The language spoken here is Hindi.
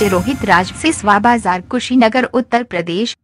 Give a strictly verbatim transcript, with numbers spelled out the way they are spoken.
डीजे रोहित सिसवा बाजार कुशीनगर उत्तर प्रदेश।